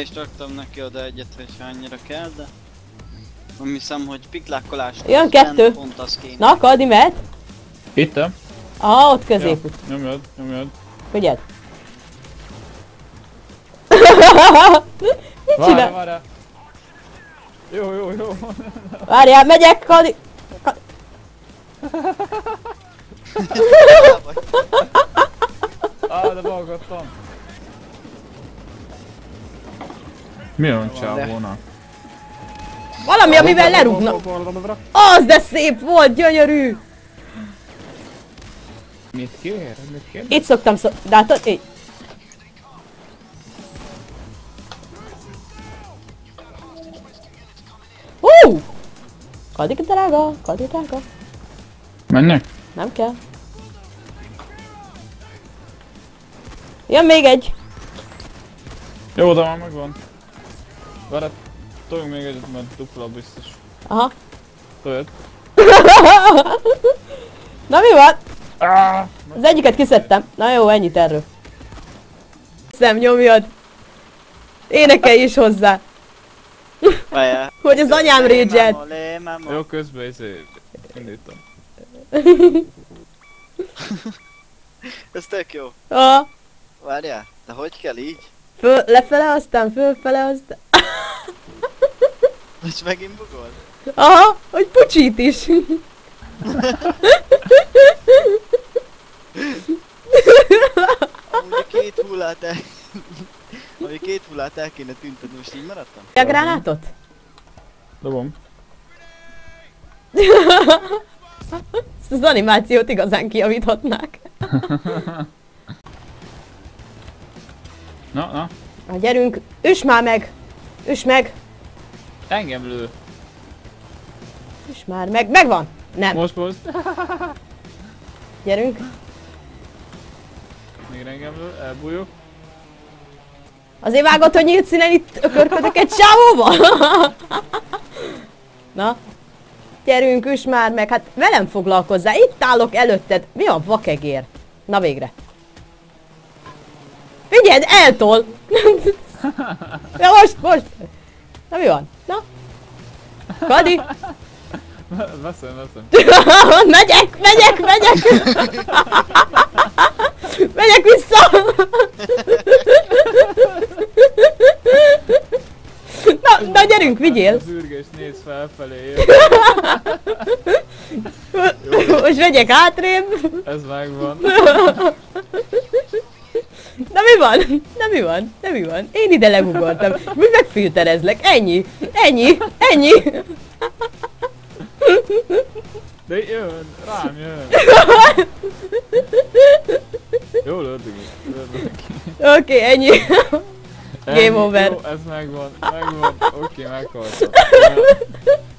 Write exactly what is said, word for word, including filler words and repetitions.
be is raktam neki oda egyet, hogyha annyira kell, de... Nem hiszem, hogy piklákkolás... Jön kettő! Na, Kaldy mehet? Hittem. Aha, ott középút. Ja, nyomjad, nyomjad. Figyeld. Mit csinál? Várjál, várjál. Jó, jó, jó. Várjál, megyek, Kaldy. Á, de balgattam. Mi olyan csávónak? Valami, amivel lerúgnak. Az de szép volt, gyönyörű. Mit kér? Mit kér? Itt szoktam szó... De hát... Így. Hú! Kaldy drága, Kaldy drága. Mennek? Nem kell. Jön még egy. Jó, de már megvan. Várját, toljunk még egyet, mert dupla biztos. Aha. Toljad. Na mi van? Ah, az egyiket kiszedtem. Na jó, ennyit erről. Szem, nyomjad. Énekelj is hozzá. Hogy az anyám rédzselt. Jó, közben izé... indítom. Ez tök jó. Aha. Várjál, de hogy kell így? Föl, lefele, aztán fölfele, aztán... És megint bugol? Aha, hogy pucsít is. Amúgy a két hullát el... Amúgy a két hullát el kéne tüntetni, most így maradtam? A gránátot? Dobom. Ezt az animációt igazán kijavíthatnák. Na, na. Na gyerünk, üss már meg! Üss meg! Engem lő. Üss már meg, megvan! Nem. Most, most. Gyerünk. Még engem lő, elbújok. Azért vágott, hogy nyílt színen itt ökörködök egy sávóval? Na. Gyerünk, üss már meg, hát velem foglalkozzál, itt állok előtted. Mi a vakegér? Na végre. Figyeld, eltol! Na most, most! Na mi van? Na? Kaldy! Veszem, veszem. Megyek, megyek, megyek! Megyek vissza! Na, na gyerünk, vigyél! Az ürgés néz felfelé. Most megyek hátrébb. Ez megvan. Na mi van? Na mi van? Na mi van? Én ide legugoltam. Mi megfilterezlek. Ennyi. Ennyi. Ennyi. De jön. Rám jön. Jól ördög. Oké, okay, ennyi. Game over. Jó, ez megvan. Megvan. Oké, okay, meghaltam.